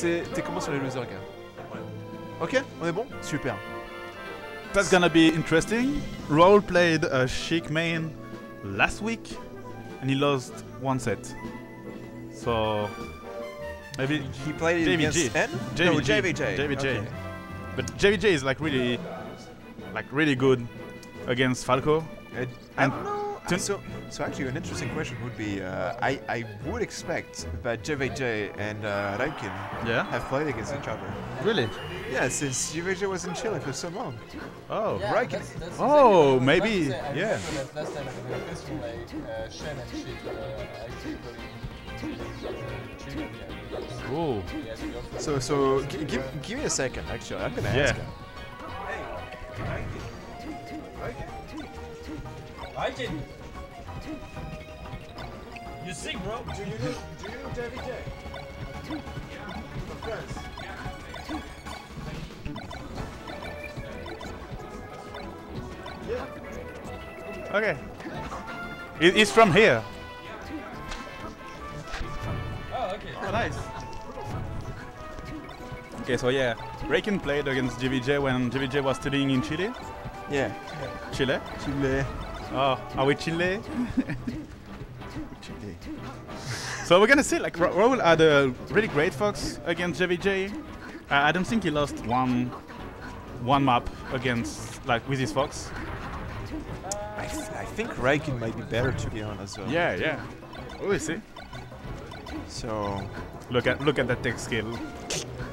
T'es comment sur les losers, gars? Ouais. Ok, on est bon? Super. That's gonna be interesting. Raoul played a chic main last week and he lost one set. So maybe he played it against N? No, JVJ. JVJ. Okay. But JVJ is like really good against Falco. I don't know. So actually an interesting question would be I would expect that JVJ and Raikin have played against each other. Really? Yeah, since JVJ was in Chile for so long. Oh, yeah, Raikin. Oh, maybe. Yeah. Cool. So give me a second. Actually, I'm gonna ask him. Raikin. You sing, bro. Do you know JVJ? Yeah, of course. Yeah. Okay. It's from here. Oh, okay. Oh, nice. Okay, so yeah, Raikin played against JVJ when JVJ was studying in Chile. Yeah. Chile? Chile. Oh, are we Chile? Chile. So we're gonna see, like, Raoul had a really great Fox against JVJ. I don't think he lost one map against, like, with his Fox. I think Raikin might be better, to be honest. Well. Yeah, yeah. We'll see. So, look at that tech skill.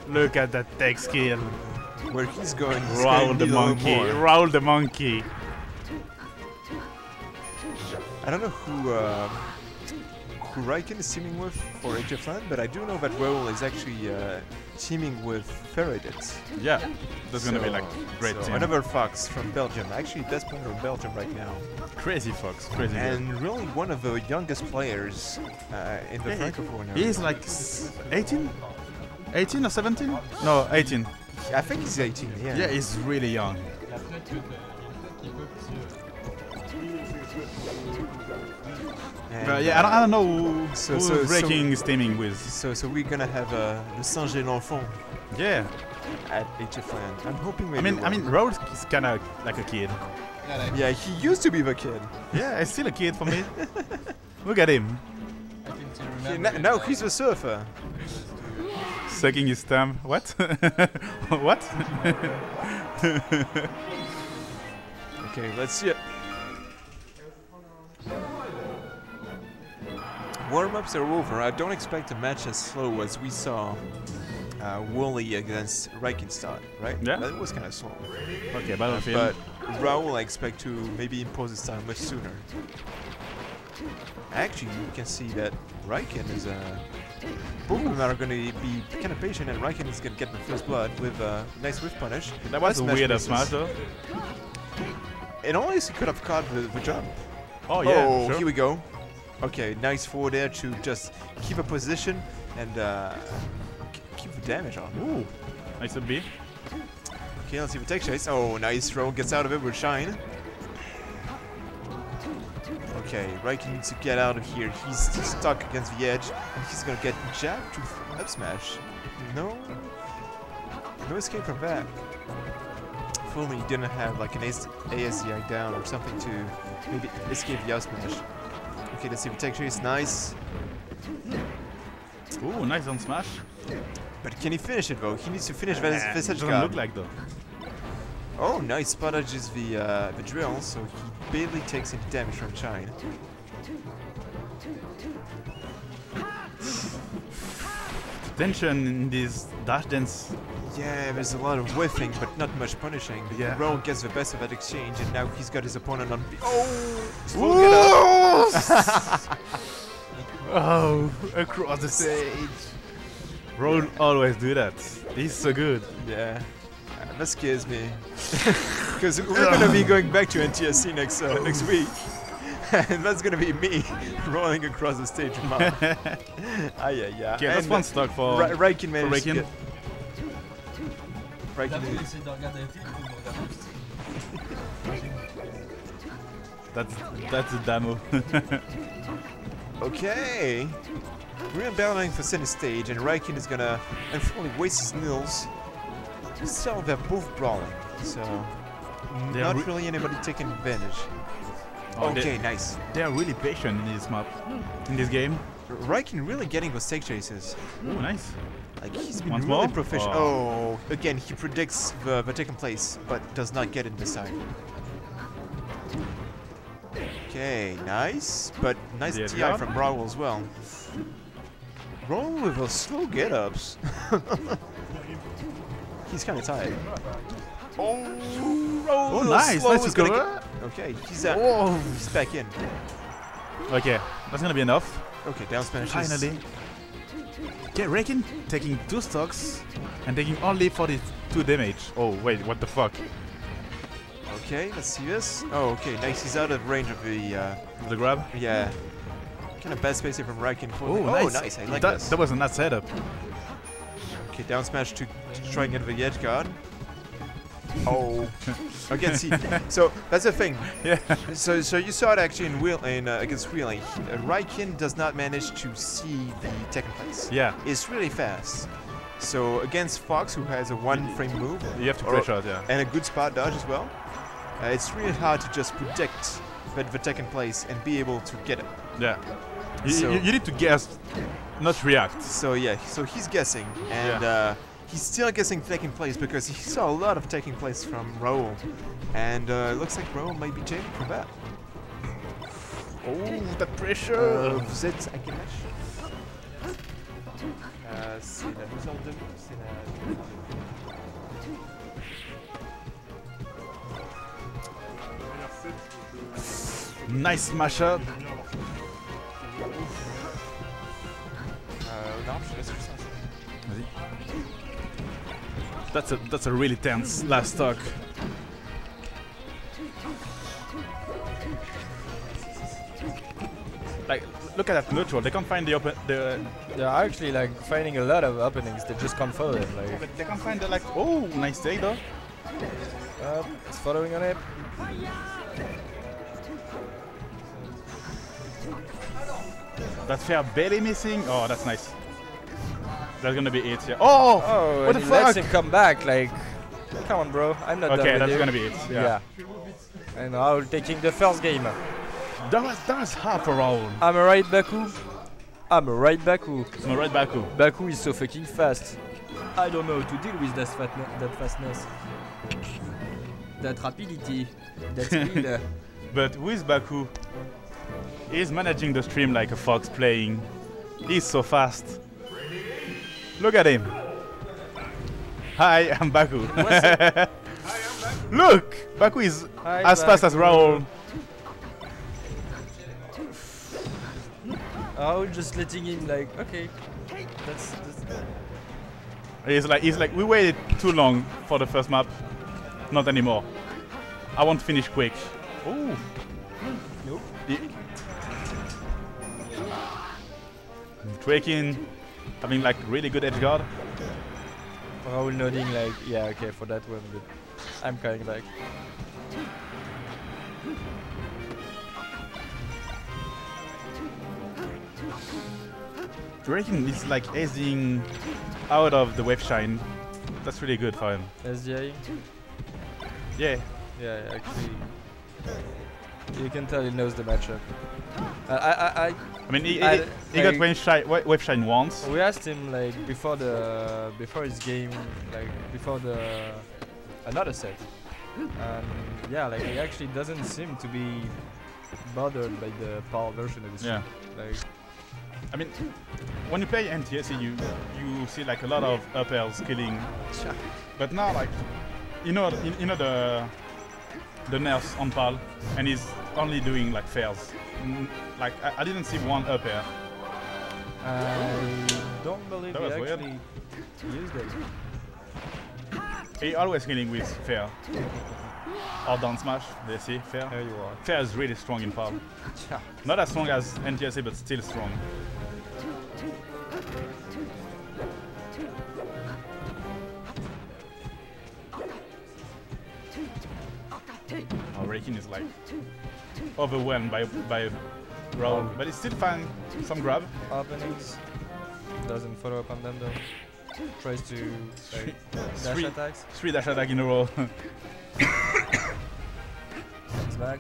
Look at that tech skill. Where he's going. Raoul the monkey. Raoul the monkey. I don't know who Raikin is teaming with for HFLAN, but I do know that Raoul is actually teaming with Faradit. Yeah, that's gonna be like great. So another Fox from Belgium. Actually, best player in Belgium right now. Crazy Fox, crazy. And really one of the youngest players in the Francophone area. He's like 18, 18 or 17? No, 18. I think he's 18. Yeah. Yeah, he's really young. Yeah, I don't know who Raikin is teaming with. So we're gonna have Le Singe et l'Enfant. Yeah. At HFLAN. I'm hoping we. I mean, Raoul is kinda like a kid. Yeah, he used to be the kid. Yeah, he's still a kid for me. Look at him. Now he's a surfer. Sucking his thumb. What? What? Okay, let's see it. Warm-ups are over. I don't expect a match as slow as we saw Wooly against Raikin start, right? Yeah. That was kind of slow. Okay, but Raoul I expect to maybe impose his style much sooner. Actually, you can see that Raikin is Pokemon are going to be kind of patient, and Raikin is going to get the first blood with a nice whiff punish. That was nice a weird smash, though. And always he could have caught the jump. Oh, yeah. Oh, sure. Here we go. Okay, nice forward air to just keep a position and keep the damage on. Ooh, nice up B. Okay, let's see if it takes chase. Oh, nice. Raoul gets out of it with Shine. Okay, Raikin needs to get out of here. He's stuck against the edge and he's gonna get jabbed to up smash. No escape from that. If only he didn't have like an ASDI down or something to maybe escape the up smash. Okay, let's see if tech chase. Nice. Ooh, nice on smash. But can he finish it though? He needs to finish Visage Guard. Doesn't look like though. Oh, nice spot edges the drill, so he barely takes any damage from Shine. Tension in this dash dance. Yeah, there's a lot of whiffing, but not much punishing. Yeah. Raoul gets the best of that exchange, and now he's got his opponent on. Oh! Oh! Across the stage. Raoul always do that. He's so good. Yeah. That scares me. Because we're gonna be going back to NTSC next week, and that's gonna be me rolling across the stage. Yeah. Okay, that's one stuck for Raikin. That's the demo. Okay. We're battling for center stage, and Raikin is gonna unfortunately waste his nils. So they're both brawling. So not really anybody taking advantage. Oh, okay, nice. They are really patient in this map, in this game. Raikin really getting those tech chases. Oh, nice. Like, he's been really proficient. Oh, again, he predicts the taking place, but does not get it this time. Okay, nice. But nice TI from Raoul as well. Raoul with those slow get-ups. He's kind of tired. Oh, Raoul! Oh, nice! Nice to go. Okay, he's out. Oh, he's back in. Okay, that's gonna be enough. Okay, down smash. Finally. Yeah, Raikin taking 2 stocks and taking only 42 damage. Oh, wait, what the fuck? Okay, let's see this. Oh, okay, nice. He's out of range of the grab? Yeah. Kind of bad spacing from Raikin. Oh, nice. Oh, nice. I like that. That was a nice setup. Okay, down smash to try and get the edge guard. Oh, against he. So that's the thing. Yeah. So you saw it actually in against Wheeling. Raikin does not manage to see the Tekken place. Yeah. It's really fast. So against Fox, who has a 1-frame move, you have to pressure out, yeah, and a good spot dodge as well. It's really hard to just predict the Tekken place and be able to get it. Yeah. So you need to guess, not react. So yeah. So he's guessing and. Yeah. He's still guessing taking place because he saw a lot of taking place from Raoul. And it looks like Raoul might be changing from that. Oh, the pressure! Vous êtes à quel match? C'est la mise en demi, c'est la... Nice mashup! Non, je laisse juste ça. Vas-y. That's a really tense last stock. Like, look at that neutral. They can't find the open. They're actually like finding a lot of openings. They just can't follow it. Like. But they can't find the like. Oh, nice take though. It's following on it. That fair belly missing. Oh, that's nice. That's gonna be it. Yeah. Oh! Oh, what the fuck? Lets him come back. Like, come on, bro. I'm not. Okay, that's gonna be it. Yeah. And Raoul taking the first game. That was hard for Raoul. I'm a right Baku. Baku is so fucking fast. I don't know how to deal with that fastness. That rapidity. That speed. But with Baku, he's managing the stream like a fox playing. He's so fast. Look at him. Hi, I'm Baku. Hi, I'm Baku. Look! Baku is fast as Raoul. Oh, just letting him like, okay. That's he's like, we waited too long for the first map. Not anymore. I want to finish quick. Oh. Nope. Raikin. Having like really good edge guard. Raoul nodding like, yeah, okay, for that one, but I'm coming back. Raikin is like edging out of the wave shine. That's really good for him. SDI? Yeah. Yeah, actually. You can tell he knows the matchup. I mean, he got wave shine once. We asked him like before his game, like before the another set. Yeah, like he actually doesn't seem to be bothered by the PAL version of this. Yeah. Like, I mean, when you play NTSC, you see like a lot of up airs killing. But now like you know the nerfs on PAL, and he's only doing like fails. Like I didn't see one up air. I don't believe that he actually used it. He always killing with fair or down smash. They see fair. There you are. Fair is really strong in PAL. Yeah. Not as strong as NTSC, but still strong. Raikin is like overwhelmed by Raoul, but it's still fine. Some grab. Openings. Doesn't follow up on them though. Tries to dash attacks. Three dash attack in a row. Comes back.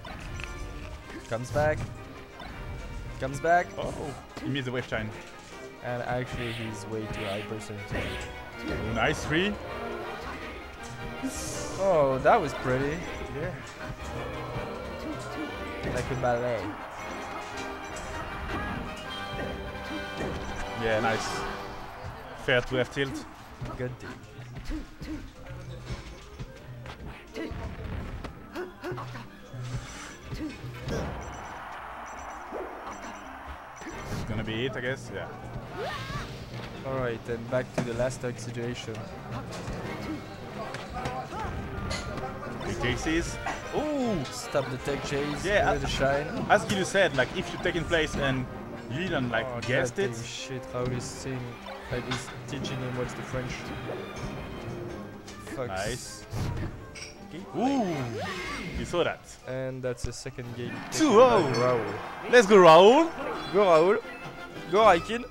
Comes back. Comes back. Oh, he missed the wave shine. And actually, he's way too high percentage. Nice three. Oh, that was pretty. Yeah. Like a ballet. Yeah, nice. Fair to have tilt. Good deal. It's gonna be it, I guess. Yeah. Alright, then back to the last tag situation. Chases. Oh! Stop the tech chase. Yeah, with the shine. As Guilu said, like if you take in place and you don't like guessed it. Shit, how he's seeing, like he's teaching him what's the French. Fox. Nice. Ooh! You saw that. And that's the second game. 2-0. Raoul. Let's go, Raoul. Go, Raoul. Go, Raikin.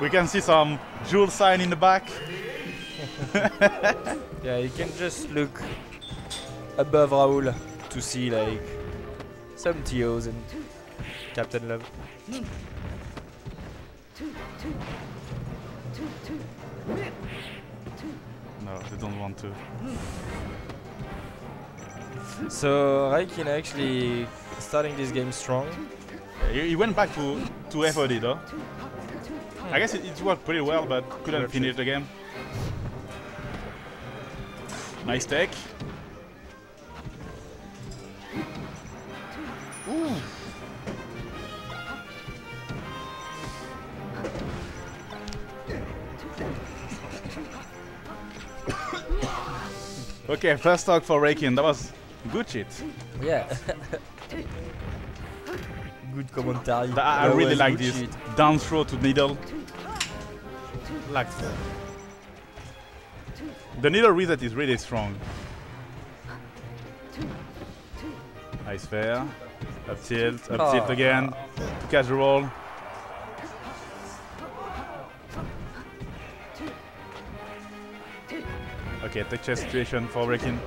We can see some jewel sign in the back. Yeah, you can just look above Raoul to see like some TOs and Captain Love. No, they don't want to. So Raikin actually starting this game strong. He went back to FOD though. I guess it worked pretty well, but couldn't finish the game. Nice tech. Ooh. Okay, first stock for Raikin. That was good shit. Yeah. Good commentary. I really like this. Shit. Down throw to needle. Like that. The needle reset is really strong. Nice fair. Up tilt again. To catch the roll. Okay, tech chase situation for Raikin.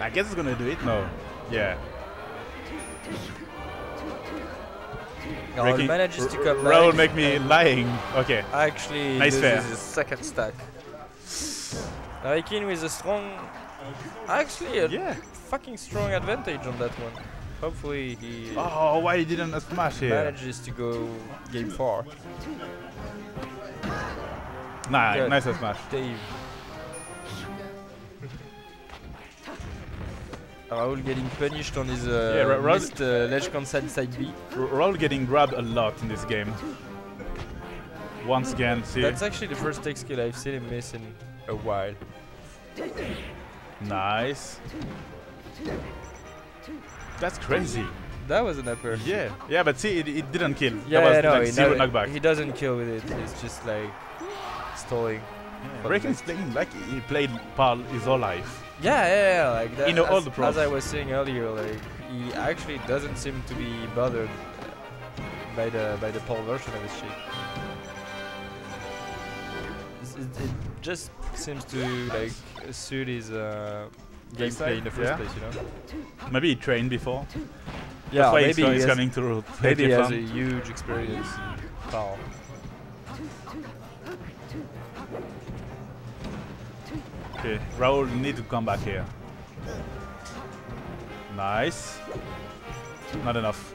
I guess it's gonna do it. No. Yeah. Raoul manages to come back. Raoul make me lying. Okay. Actually, nice fair. This is his second stack. Raikin with a strong, fucking strong advantage on that one. Hopefully he why he didn't smash here? Manages to go game 4. Nah, good. Nice smash. Dave. Raoul getting punished on his missed ledge consent side B. Raoul getting grabbed a lot in this game. Once again, see. That's actually the first tech skill I've seen him miss in a while. Nice. That's crazy. That was an upper. Yeah. Yeah, but see, it didn't kill. Yeah, that was zero knockback. He doesn't kill with it. It's just like stalling. Yeah. Raikin's playing like he played PAL his whole life. Yeah, like that. You know, all the problems. As I was saying earlier, like he actually doesn't seem to be bothered by the PAL version of his shit. It just seems to like suit his gameplay in the first place, you know. Maybe he trained before. Yeah, maybe he's coming to. Maybe he has a huge experience. Wow. Okay, Raoul need to come back here. Nice. Not enough.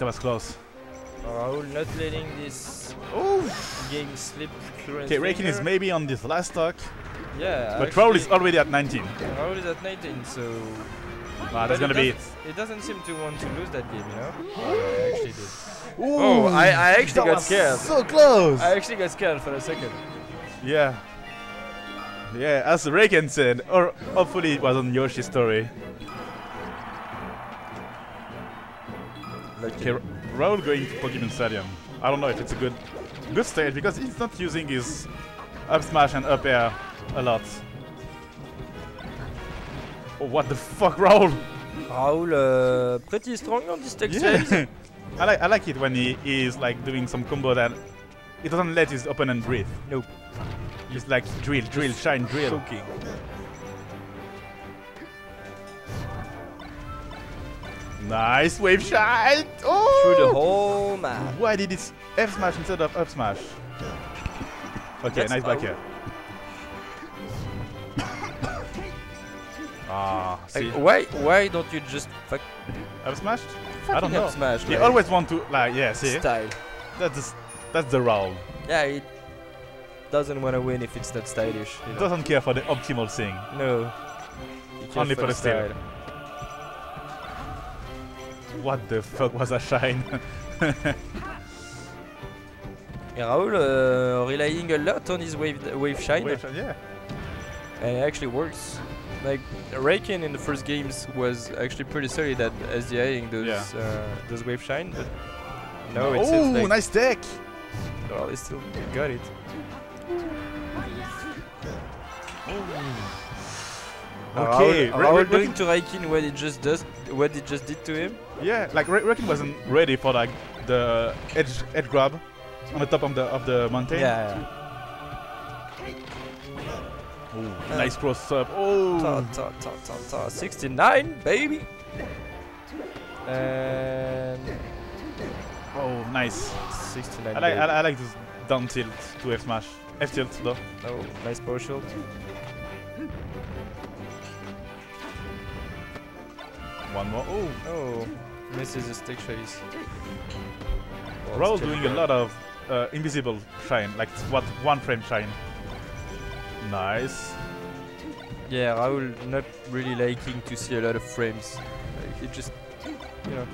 That was close. Raoul not letting this game slip. Okay, Raikin is maybe on this last stock. Yeah. But Raoul is already at 19. Raoul is at 19, so. Nah, that's gonna be it. It doesn't seem to want to lose that game, you know? I actually did. Ooh, I actually got scared. So close! I actually got scared for a second. Yeah. Yeah, as Raikin said, or hopefully it was on Yoshi's story. Okay, Raoul going to Pokemon Stadium. I don't know if it's a good stage because he's not using his up smash and up air a lot. Oh, what the fuck, Raoul? Raoul, pretty strong on this texture. Yeah. I like it when he is like doing some combo that it doesn't let his opponent breathe. Nope. He's like drill, drill, shine, drill. Choking. Nice wave shine! Oh! Through the whole map. Why did it F smash instead of up smash? Okay, that's nice back here. Ah, see. Like, why don't you just fuck up smash? I don't know. Smash, you always want to like see. Style. That's the Raoul. Yeah, it doesn't want to win if it's not stylish. It doesn't care for the optimal thing. No. Only for the style. What the fuck was that shine? Raoul relying a lot on his wave shine. Wave shine, yeah. And it actually works. Like Raikin in the first games was actually pretty solid at SDIing those wave shine, but no, it's like nice deck. Well, he still got it. Okay, Raoul doing to Raikin what it just does, what it just did to him. Yeah, like Raikin wasn't ready for like the edge grab on the top of the mountain. Yeah. Ooh, nice cross up. Oh, 69, baby. And oh, nice. 69. I like this down tilt to F smash. F tilt though. Oh, nice power shield. One more. Oh, oh, misses the stick face. Well, Raoul doing a lot of invisible shine, like what one frame shine. Nice. Yeah, Raoul not really liking to see a lot of frames. Like, it just, you know.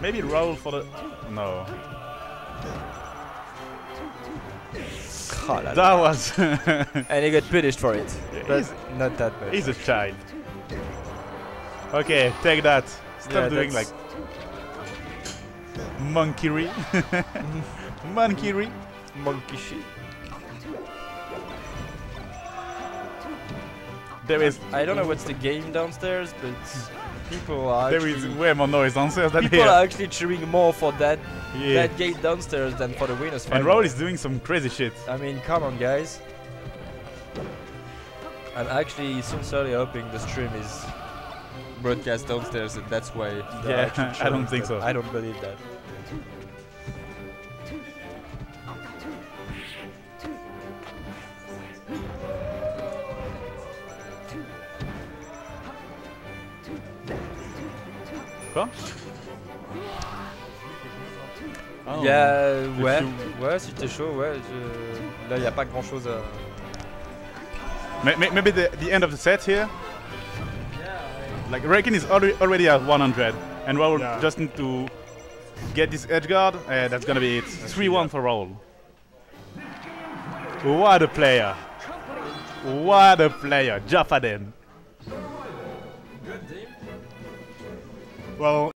Maybe Raoul for the... No. Oh, that was... and he got punished for it. Yeah, but not that much. He's a child. Okay, take that. Stop doing like... monkery. Monkery. Monkey shit. There is. I don't know what's the game downstairs, but people are. There is way more noise downstairs than here. People are actually cheering more for that gate downstairs than for the winners. And Raoul is doing some crazy shit. I mean, come on, guys. I'm actually sincerely hoping the stream is broadcast downstairs, and that's why. Yeah, I don't think so. I don't believe that. Oh. Ouais, c'était chaud, ouais. Là, il n'y a pas grand chose à. Maybe the end of the set here? Yeah. Like, Raikin is already at 100, and Raoul just need to get this edge guard, and that's gonna be it. 3-1 for Raoul. What a player! What a player! Jafaden! Well.